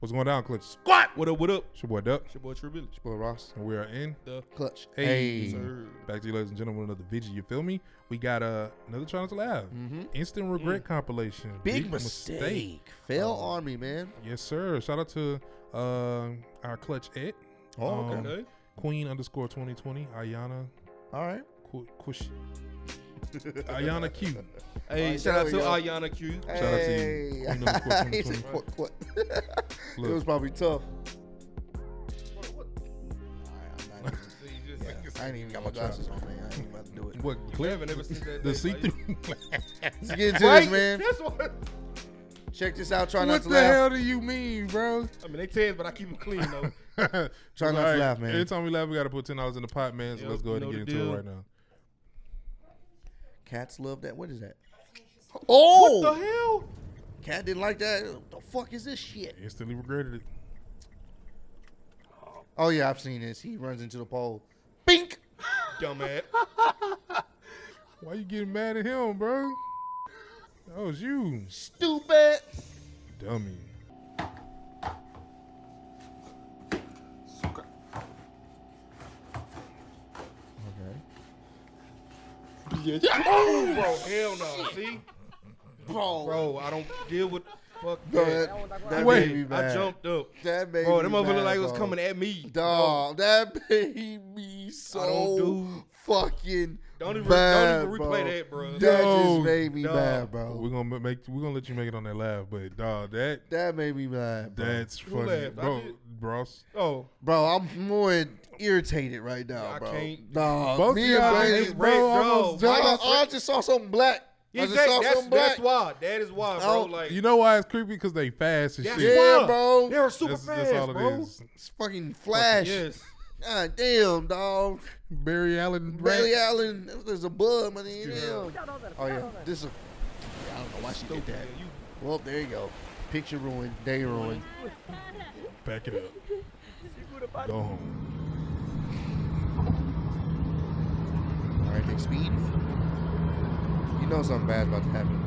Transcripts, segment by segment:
What's going down, Clutch Squad? What up, what up? It's your boy Duck. It's your boy Tribilly. It's your boy Ross. And we are in the Clutch. Hey. Back to you, ladies and gentlemen, another video. You feel me? We got another Challenge Live. Instant regret compilation. Big mistake. Fail Army, man. Yes, sir. Shout out to our Clutch Ed. Oh, okay. Queen_2020. Ayana. All right. Ayana Q. Hey, right, shout out to Ayana Q. Hey. Shout out to you. Queen It was probably tough. What? All right, I ain't even got my glasses on, man. I ain't about to do it. What? Clever never seen that. The see-through. Let's get into this, man. Check this out. Try not to laugh. What the hell do you mean, bro? I mean, they tell us, but I keep them clean, though. Try not to laugh, man. Every time we laugh, we got to put $10 in the pot, man. So let's go ahead and get into it right now. Cats love that. What is that? Oh! What the hell? Cat didn't like that. What the fuck is this shit? Instantly regretted it. Oh, yeah, I've seen this. He runs into the pole. Bink! Dumbass. Why you getting mad at him, bro? That was you. Stupid. Dummy. Yeah. Oh, bro, hell no. See, bro, I don't deal with fuck that. Wait, I jumped up. That made me mad, look like it was coming at me. Dog, that made me so fucking bad. Don't even replay that, bro. That just made me bad, bro. We're gonna let you make it on that laugh, but dog, that made me mad. That's funny, bro. Bros. Oh, bro, I'm more irritated right now, bro. I can't. Both me and Brady, bro. I just saw something black. That's why. That is why, bro. Like, you know why it's creepy? Because they fast and shit. Yeah, bro. They were super fast, all bro. It is. It's fucking Flash. Yes. God damn, dog. Barry Allen. Barry Allen. There's a bug, man. Oh yeah. This is. I don't know why she did that. Well, there you go. Picture ruined. Day ruined. Back it up. Go home. All right, big speed. You know something bad's about to happen.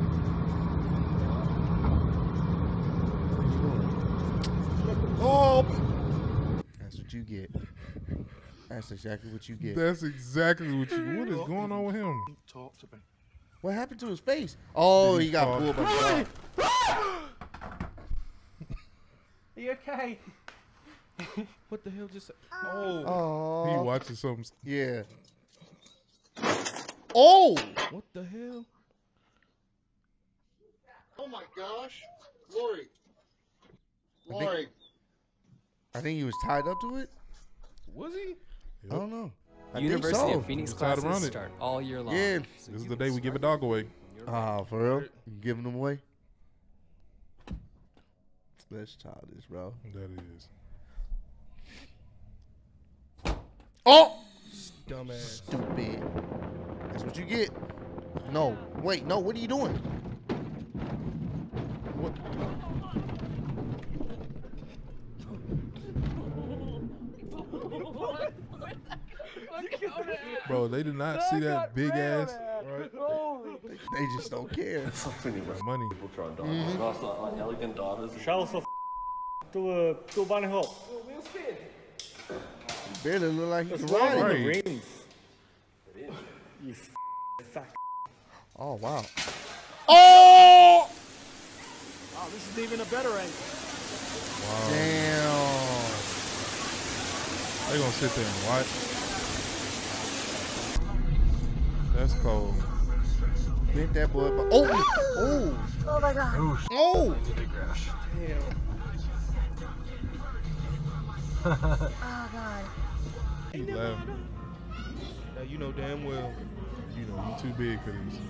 What are you doing? Oh! That's what you get. That's exactly what you get. That's exactly what you get. What is going on with him? Talk to me. What happened to his face? Oh, he got pulled by the car. Are you okay? What the hell just? Oh, he watching something. Yeah. Oh, what the hell? Oh my gosh, Lori, I think he was tied up to it. Was he? Yep. I don't know. I think so. University of Phoenix classes start all year long. Yeah, so this is the day we give a dog away. For real? You giving them away? That's childish, bro. That is. Oh! Dumbass. Stupid. That's what you get. No. Wait, no. What are you doing? What? Bro, they did not see that big ass. Right? They just don't care. Money. You barely look like he's riding. Oh, wow. Oh! Wow, this is even a better angle. Wow. Damn. They're going to sit there and watch. That's cold. Bent that boy. Oh! Oh! Oh my God! Oh! Damn. Oh God! You laughing? Now you know damn well. You know you too big for these.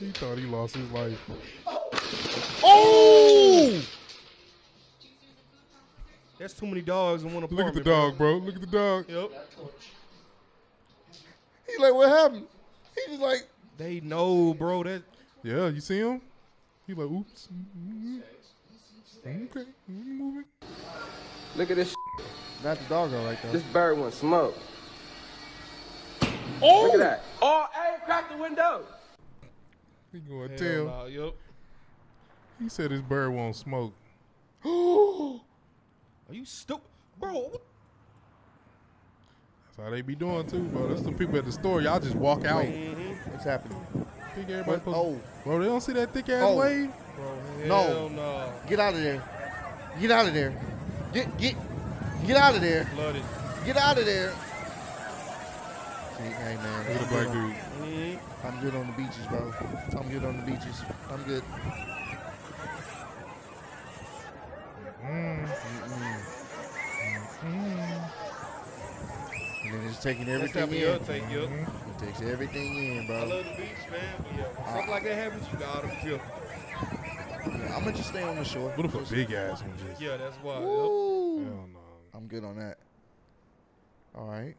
He thought he lost his life. Oh! That's too many dogs in one apartment. Look at the dog, bro. Look at the dog. Yep. He's like, what happened? He's just like, they know, bro. That. Yeah, you see him? He like, oops. Okay, moving. Look at this. Not the dog right there. This bird went smoke. Oh! Look at that. Oh, hey, crack the window. He gonna tell. No, yep. He said his bird won't smoke. Oh! Are you stupid? Bro. That's how they be doing too, bro. That's the people at the store. Y'all just walk out. Mm-hmm. What's happening? Think everybody oh. Bro, they don't see that thick ass wave? Bro, no. No. Get out of there. Get out of there. Get out of there. Flooded. Get out of there. See, hey man. Look at the black dude. Mm-hmm. I'm good on the beaches, bro. I'm good on the beaches. I'm good. Mm-mm. Mm-mm. And then it's taking everything in. It takes everything in, bro. I love the beach, man. But yeah, something like that happens, you got to kill. Yeah, I'm gonna just stay on the shore. What if a big ass one just? Yeah, that's why. Woo. Hell no. I'm good on that. All right.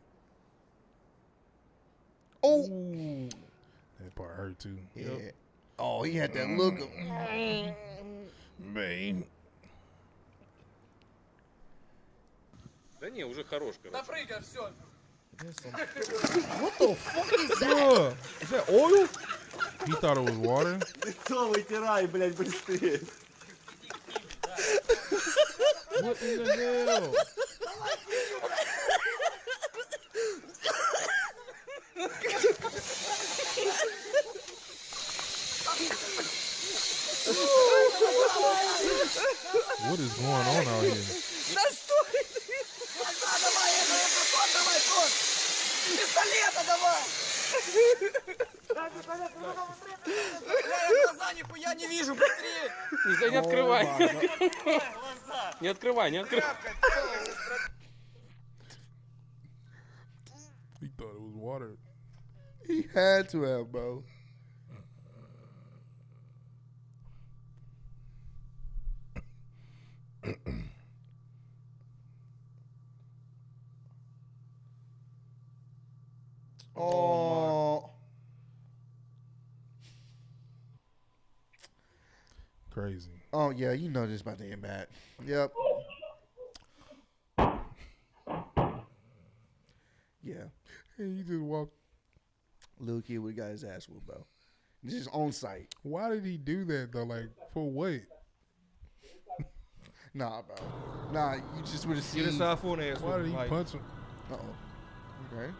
Oh. Ooh. That part hurt too. Yeah. Yep. Oh, he had that look of man. What the fuck is that? Is that oil? He thought it was water. What in the hell? What is going on out here? Не открывай. Не открывай, не открывай. He thought it was water. He had to have, bro. Oh. Crazy. Oh, yeah, you know this about to end bad. Yep. Yeah. And you just walked. Little kid would have got his ass whooped, bro. This is on site. Why did he do that, though? Like, for what? Nah, bro. Nah, you just would have seen. Get aside for an ass. Why did he punch him? Uh-oh. Okay.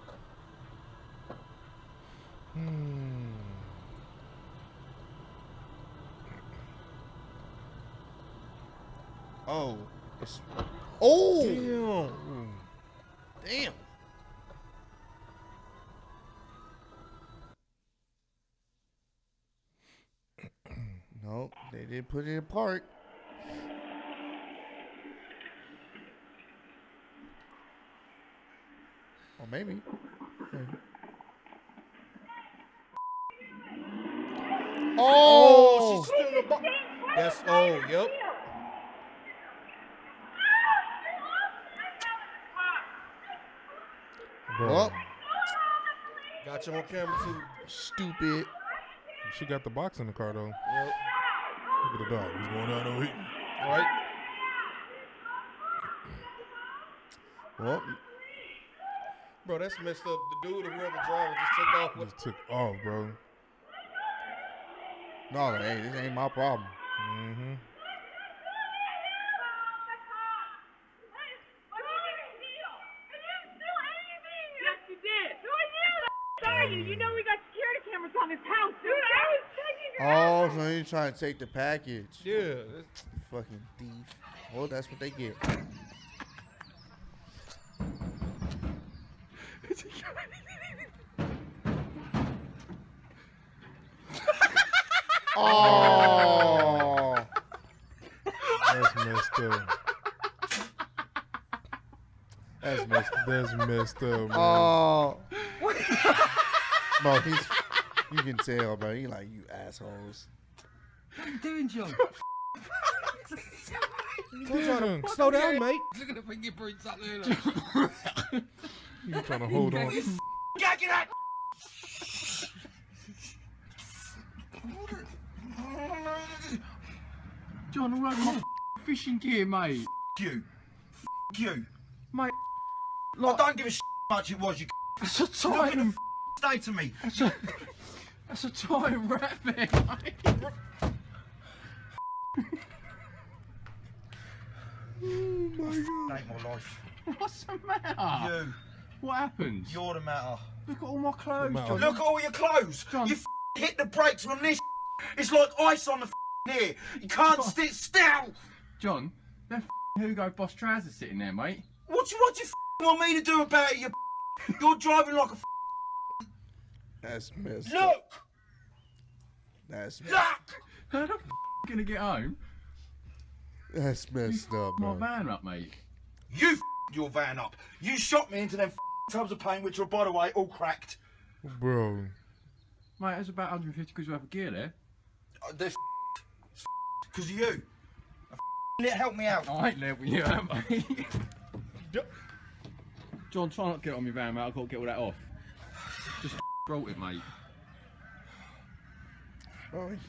Hmm. Oh. Oh. Damn. Damn. Nope, they didn't put it in park. Or maybe. Oh, she's still in the box. That's old, yep. Well, got you on camera too. Stupid. She got the box in the car though. Yep. Look at the dog. What's going on over here? All right. Well. Bro, that's messed up. The dude or whoever driving just took off, bro. No, hey, this ain't my problem. Mm-hmm. You know we got security cameras on this house, dude. I was checking your house. Oh, so he's trying to take the package. Yeah. Fucking thief. Well, that's what they get. Oh. That's messed up. That's messed up, man. Oh. Bro, you can tell, bro. He like, you assholes. What are you doing, John? Slow down, mate. Look at the fingerprints up there. You trying to hold on. Get that. John, all right, my fishing gear, mate. You. Mate. Like, I don't give a much it was, you. It's a time. day to me. That's a toy rabbit. Oh my God. Ain't my life. What's the matter? You. What happened? You're the matter. Look at all my clothes, John. Look at all your clothes. John. You hit the brakes on this. It's like ice on the here. You can't sit still. John, that Hugo Boss trousers sitting there, mate. What do you want me to do about it? You're driving like a. That's messed up. Look. That's messed up. How the gonna get home? That's messed up, man. My van up, mate. You your van up. You shot me into them tubs of paint, which were, by the way, all cracked. Bro. Mate, that's about 150 quid worth of gear there. They're because of you. Help me out. I ain't helping you out, mate. John, try not to get it on my van, mate. I've got to get all that off. Just brought it, mate. Alright,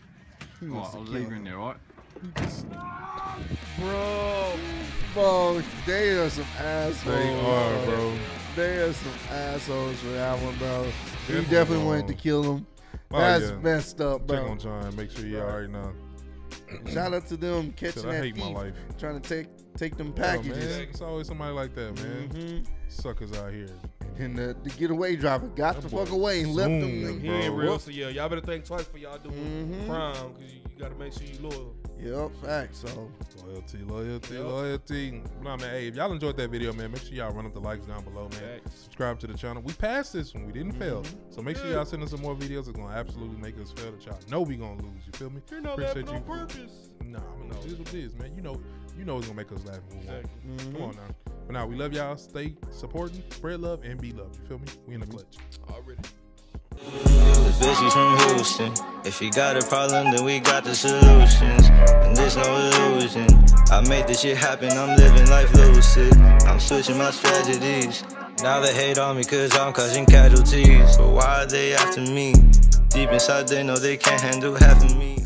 I'll leave her in there, alright? Bro, they are some assholes. They are, bro. They are some assholes for that one, bro. You definitely wanted to kill them. That's messed up, bro. Check on John. Make sure you're all right now. Shout out to them catching that thief, trying to take them packages. Yeah, man. It's always somebody like that, man. Suckers out here. And the getaway driver got the fuck away and left them. He ain't real. So yeah, y'all better think twice for y'all doing crime, because you gotta make sure you loyal. Yep, facts. So loyalty. Nah, man. Hey, if y'all enjoyed that video, man, make sure y'all run up the likes down below, man. Subscribe to the channel. We passed this one. We didn't fail. So make sure y'all send us some more videos. It's gonna absolutely make us fail that y'all know we gonna lose. You feel me? You know that on purpose. Nah, no, it is what it is, man. You know it's gonna make us laugh. Come on now. But now we love y'all. Stay supporting, spread love, and be loved. You feel me? We in the clutch. Already. Bitches from Houston. If you got a problem, then we got the solutions. And there's no illusion. I made this shit happen, I'm living life lucid. I'm switching my strategies. Now they hate on me cause I'm causing casualties. But why are they after me? Deep inside they know they can't handle half of me.